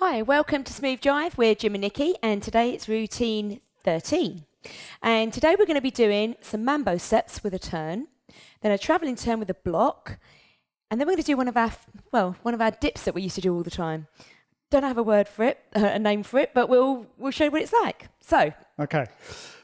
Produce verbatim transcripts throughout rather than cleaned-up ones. Hi, welcome to Smooth Jive. We're Jim and Nikki, and today it's routine thirteen. And today we're going to be doing some mambo steps with a turn, then a travelling turn with a block, and then we're going to do one of our, well, one of our dips that we used to do all the time. Don't have a word for it, a name for it, but we'll we'll show you what it's like. So, okay,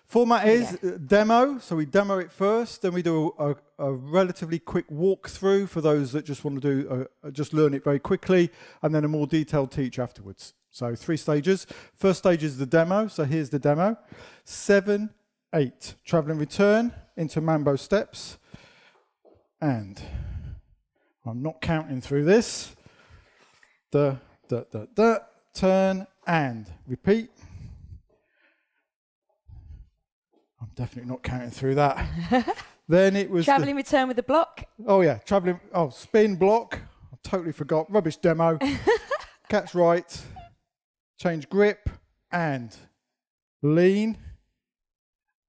format is demo. So we demo it first, then we do a, a relatively quick walkthrough for those that just want to do, uh, just learn it very quickly, and then a more detailed teach afterwards. So three stages. First stage is the demo. So here's the demo. Seven, eight, traveling return into mambo steps. And I'm not counting through this. The, the, the, the, turn and repeat. I'm definitely not counting through that. Then it was traveling the, return with the block. Oh yeah, traveling. Oh, spin block. I totally forgot. Rubbish demo. Catch right. Change grip and lean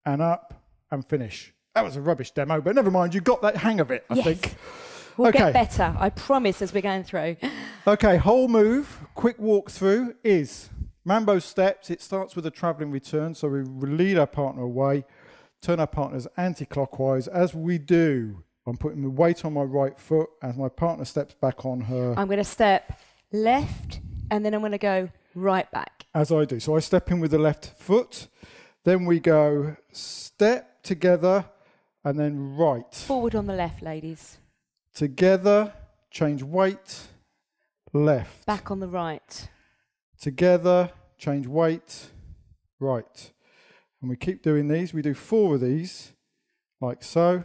and up and finish. That was a rubbish demo, but never mind. You got that hang of it, I yes. think. We'll okay. get better. I promise as we're going through. Okay, whole move, quick walkthrough is mambo steps. It starts with a travelling return, so we lead our partner away, turn our partners anti-clockwise. As we do, I'm putting the weight on my right foot as my partner steps back on her. I'm going to step left, and then I'm going to go right back. As I do. So I step in with the left foot, then we go step together, and then right. Forward on the left, ladies. Together, change weight, left. Back on the right. Together, change weight, right. And we keep doing these. We do four of these, like so.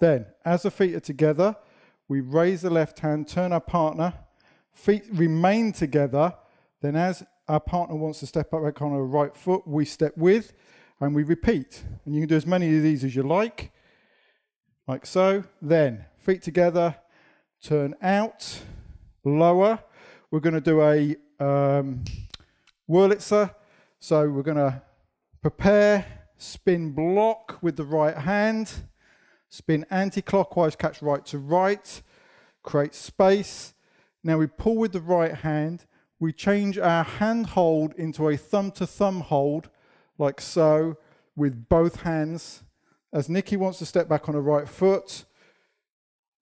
Then, as the feet are together, we raise the left hand, turn our partner, feet remain together. Then as our partner wants to step up back on her right foot, we step with and we repeat. And you can do as many of these as you like, like so. Then, feet together, turn out, lower. We're going to do a um, Wurlitzer. So we're going to prepare, spin block with the right hand, spin anti-clockwise, catch right to right, create space. Now we pull with the right hand, we change our hand hold into a thumb to thumb hold, like so, with both hands. As Nikki wants to step back on her right foot,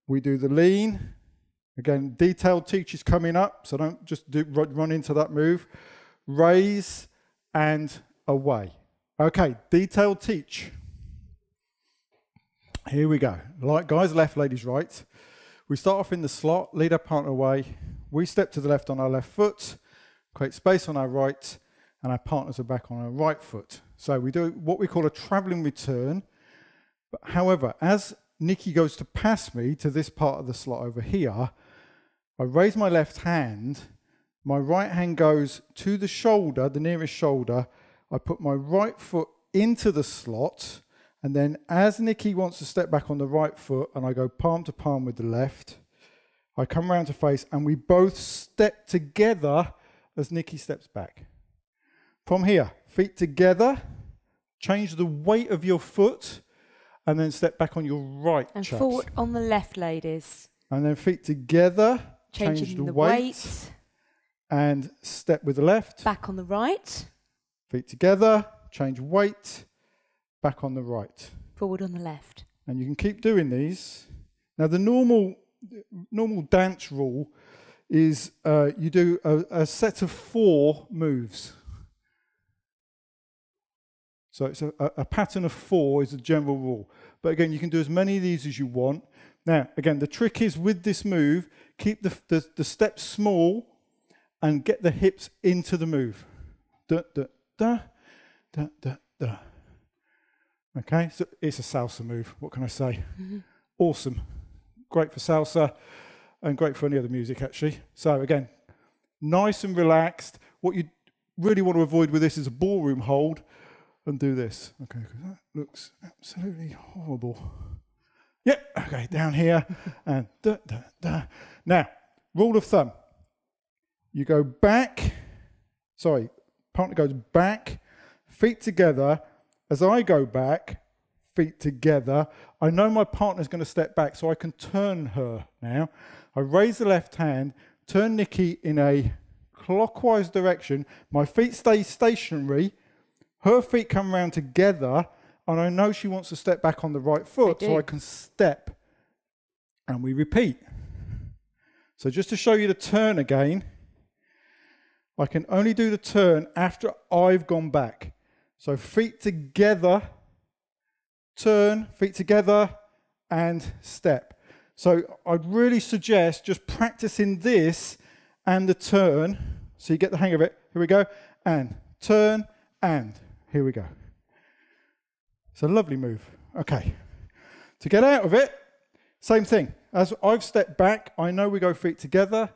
we do the lean. Again, detailed teach is coming up, so don't just do, run into that move. Raise and away. Okay, detailed teach. Here we go. Like guys, left, ladies, right. We start off in the slot, lead our partner away. We step to the left on our left foot, create space on our right, and our partners are back on our right foot. So we do what we call a travelling return. But however, as Nikki goes to pass me to this part of the slot over here, I raise my left hand, my right hand goes to the shoulder, the nearest shoulder. I put my right foot into the slot, and then as Nikki wants to step back on the right foot and I go palm to palm with the left, I come round to face and we both step together as Nikki steps back. From here, feet together, change the weight of your foot and then step back on your right. And chaps. Forward on the left, ladies. And then feet together, Changing change the, the weight, weight and step with the left. Back on the right. Feet together, change weight. Back on the right. Forward on the left. And you can keep doing these. Now the normal normal dance rule is uh, you do a, a set of four moves. So it's a, a pattern of four is the general rule. But again, you can do as many of these as you want. Now, again, the trick is with this move, keep the, the, the steps small and get the hips into the move. Da, da, da, da, da, da. Okay, so it's a salsa move, what can I say? Mm-hmm. Awesome. Great for salsa and great for any other music, actually. So again, nice and relaxed. What you really want to avoid with this is a ballroom hold and do this. Okay, because that looks absolutely horrible. Yep, okay, down here. And da, da, da. Now, rule of thumb. You go back, sorry, partner goes back, feet together. As I go back, feet together, I know my partner's going to step back, so I can turn her now. I raise the left hand, turn Nikki in a clockwise direction. My feet stay stationary. Her feet come round together, and I know she wants to step back on the right foot, I so I can step, and we repeat. So just to show you the turn again, I can only do the turn after I've gone back. So feet together, turn, feet together, and step. So I'd really suggest just practicing this and the turn, so you get the hang of it. Here we go, and turn, and here we go. It's a lovely move. Okay, to get out of it, same thing. As I've stepped back, I know we go feet together,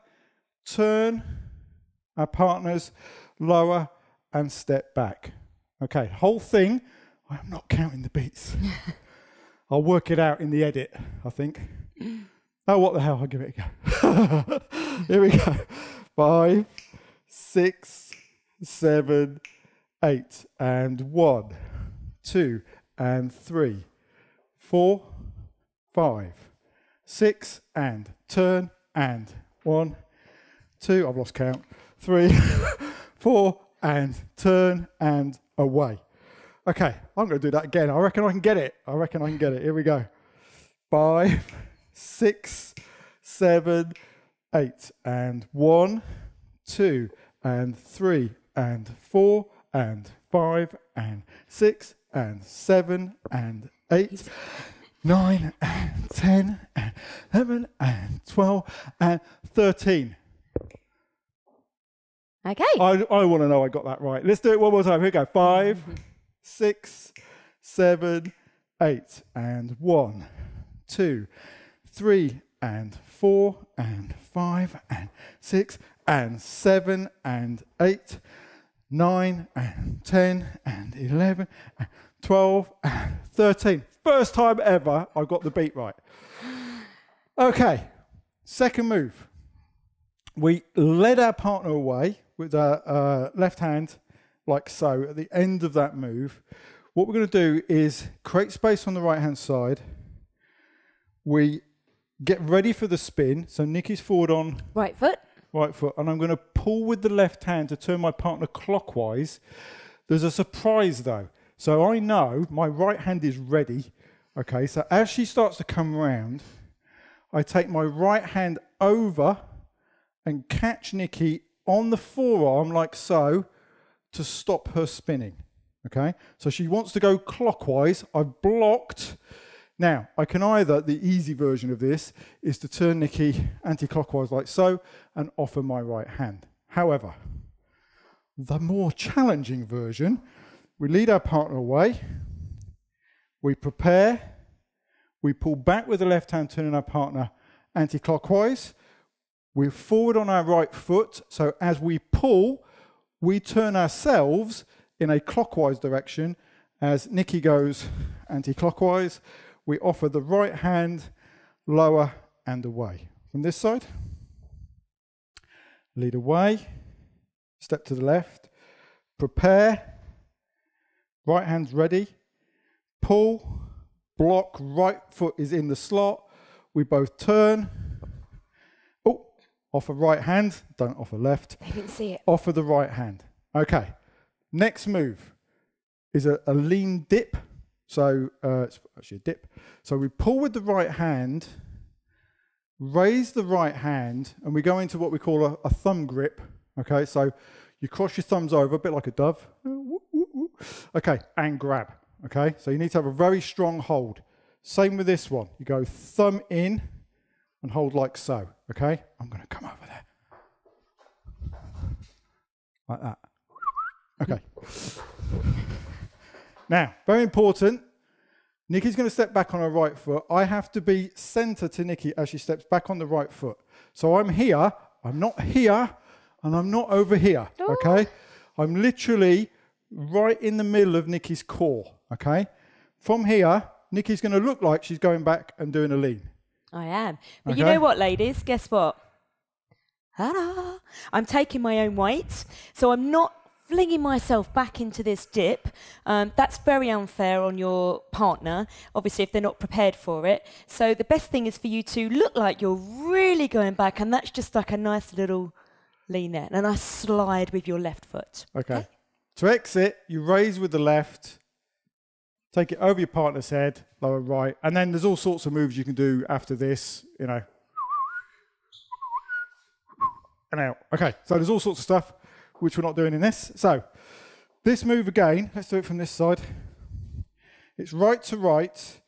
turn, our partners, lower, and step back. Okay, whole thing, I'm not counting the beats. I'll work it out in the edit, I think. Oh, what the hell, I'll give it a go. Here we go. Five, six, seven, eight, and one, two, and three, four, five, six, and turn, and one, two, I've lost count, three, four, and turn, and away. Okay, I'm going to do that again. I reckon I can get it. I reckon I can get it. Here we go. Five, six, seven, eight, and one, two, and three, and four, and five, and six, and seven, and eight, nine, and ten, and eleven, and twelve, and thirteen. Okay. I, I want to know I got that right. Let's do it one more time. Here we go. Five, six, seven, eight, and one, two, three, and four, and five, and six, and seven, and eight, nine, and ten, and eleven, and twelve, and thirteen. First time ever I got the beat right. Okay, second move. We led our partner away with our uh, left hand, like so. At the end of that move, what we're going to do is create space on the right-hand side. We get ready for the spin. So Nikki's forward on... Right foot. Right foot. And I'm going to pull with the left hand to turn my partner clockwise. There's a surprise, though. So I know my right hand is ready. Okay, so as she starts to come round, I take my right hand over and catch Nikki on the forearm, like so, to stop her spinning. Okay, so she wants to go clockwise. I've blocked. Now, I can either, the easy version of this, is to turn Nikki anti-clockwise like so and offer my right hand. However, the more challenging version, we lead our partner away, we prepare, we pull back with the left hand, turning our partner anti-clockwise, we're forward on our right foot, so as we pull, we turn ourselves in a clockwise direction. As Nikki goes anti-clockwise, we offer the right hand, lower and away. From this side, lead away, step to the left, prepare, right hand's ready, pull, block, right foot is in the slot, we both turn, oh, offer right hand, don't offer left. I didn't see it. Offer the right hand. Okay, next move is a, a lean dip, so uh, it's actually a dip. So we pull with the right hand, raise the right hand, and we go into what we call a, a thumb grip. Okay, so you cross your thumbs over, a bit like a dove. Okay, and grab. Okay, so you need to have a very strong hold. Same with this one. You go thumb in and hold like so. Okay, I'm going to come over there. Like that. Okay. Now, very important, Nikki's going to step back on her right foot. I have to be centre to Nikki as she steps back on the right foot. So I'm here, I'm not here, and I'm not over here, oh. Okay? I'm literally right in the middle of Nikki's core, okay? From here, Nikki's going to look like she's going back and doing a lean. I am. But okay? You know what, ladies? Guess what? Ta-da! I'm taking my own weight, so I'm not flinging myself back into this dip, um, that's very unfair on your partner, obviously, if they're not prepared for it. So the best thing is for you to look like you're really going back, and that's just like a nice little lean in, and I slide with your left foot. Okay. okay. To exit, you raise with the left, take it over your partner's head, lower right, and then there's all sorts of moves you can do after this, you know. And out. Okay, so there's all sorts of stuff which we're not doing in this. So, this move again, let's do it from this side. It's right to right,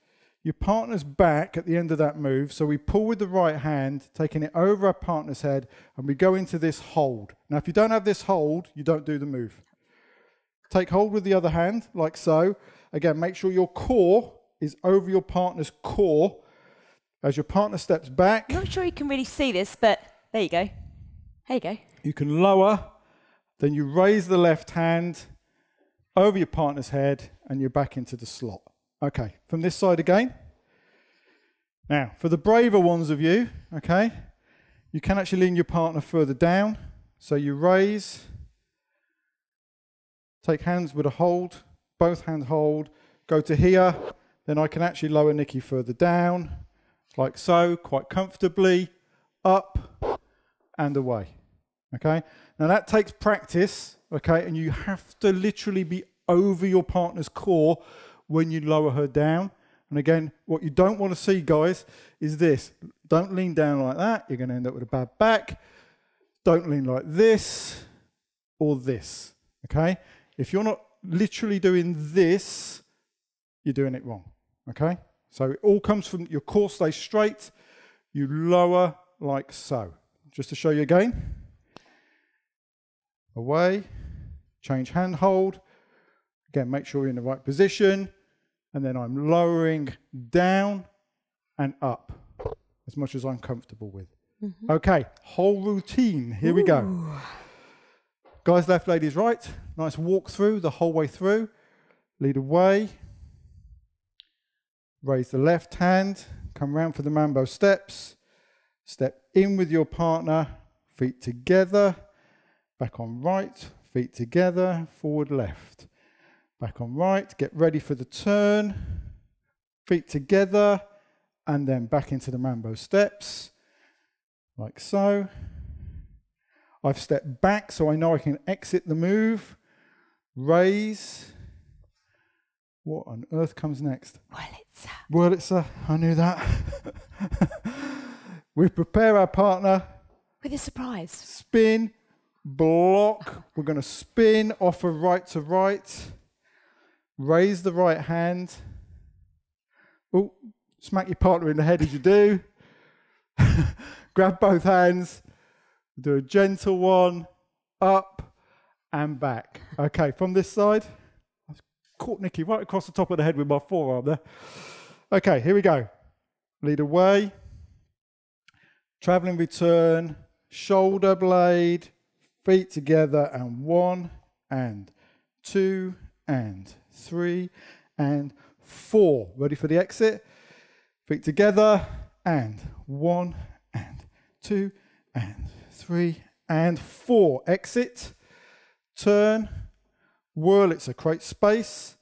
your partner's back at the end of that move, so we pull with the right hand, taking it over our partner's head, and we go into this hold. Now, if you don't have this hold, you don't do the move. Take hold with the other hand, like so. Again, make sure your core is over your partner's core. As your partner steps back. I'm not sure you can really see this, but there you go. There you go. You can lower, then you raise the left hand over your partner's head, and you're back into the slot. Okay, from this side again. Now, for the braver ones of you, okay, you can actually lean your partner further down. So you raise, take hands with a hold, both hand hold, go to here, then I can actually lower Nikki further down, like so, quite comfortably, up and away. Okay, now that takes practice, okay, and you have to literally be over your partner's core when you lower her down. And again, what you don't want to see, guys, is this. Don't lean down like that. You're going to end up with a bad back. Don't lean like this or this, okay? If you're not literally doing this, you're doing it wrong, okay? So it all comes from your core stays straight. You lower like so. Just to show you again. Away. Change handhold. Again, make sure you're in the right position, and then I'm lowering down and up as much as I'm comfortable with. Mm-hmm. Okay, whole routine. Here Ooh. we go. Guys left, ladies right. Nice walk through the whole way through. Lead away. Raise the left hand. Come round for the mambo steps. Step in with your partner. Feet together. Back on right. Feet together. Forward left. Back on right, get ready for the turn, feet together, and then back into the mambo steps, like so. I've stepped back so I know I can exit the move, raise. What on earth comes next? Wurlitzer. Wurlitzer, I knew that. We prepare our partner. With a surprise. Spin, block, we're going to spin off of right to right. Raise the right hand. Oh, smack your partner in the head as you do. Grab both hands. Do a gentle one. Up and back. Okay, from this side. I've caught Nikki right across the top of the head with my forearm there. Okay, here we go. Lead away. Travelling return. Shoulder blade. Feet together. And one. And two. And three and four. Ready for the exit? Feet together and one and two and three and four. Exit, turn, Wurlitzer, create space,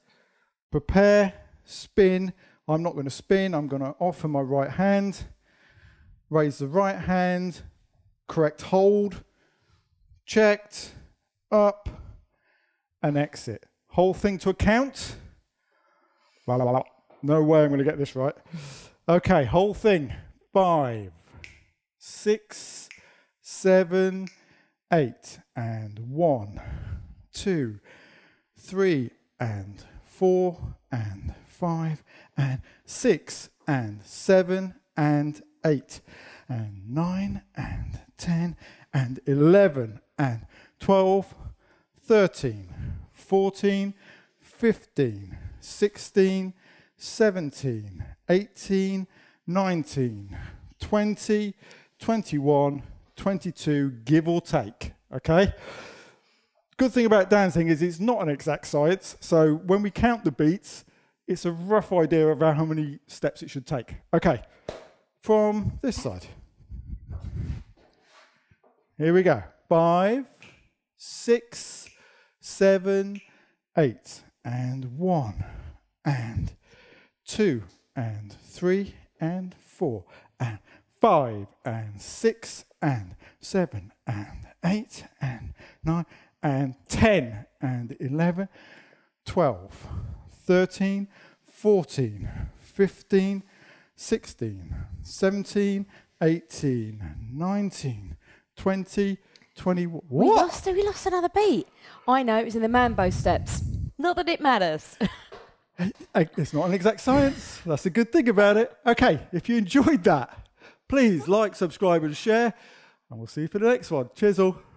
prepare, spin. I'm not going to spin, I'm going to offer my right hand, raise the right hand, correct hold, checked, up and exit. Whole thing to account. Blah, blah, blah. No way I'm going to get this right. Okay, whole thing. Five, six, seven, eight, and one, two, three, and four, and five, and six, and seven, and eight, and nine, and ten, and eleven, and twelve, thirteen. fourteen, fifteen, sixteen, seventeen, eighteen, nineteen, twenty, twenty-one, twenty-two, give or take, okay? Good thing about dancing is it's not an exact science, so when we count the beats, it's a rough idea of how many steps it should take. Okay, from this side. Here we go. Five, six, seven, eight, and one, and two, and three, and four, and five and six and seven and eight and nine and ten and eleven, twelve, thirteen, fourteen, fifteen, sixteen, seventeen, eighteen, nineteen, twenty, twenty-one. We lost, we lost another beat. I know, it was in the mambo steps. Not that it matters. It's not an exact science. That's the good thing about it. Okay, if you enjoyed that, please like, subscribe and share, and we'll see you for the next one. Cheers all.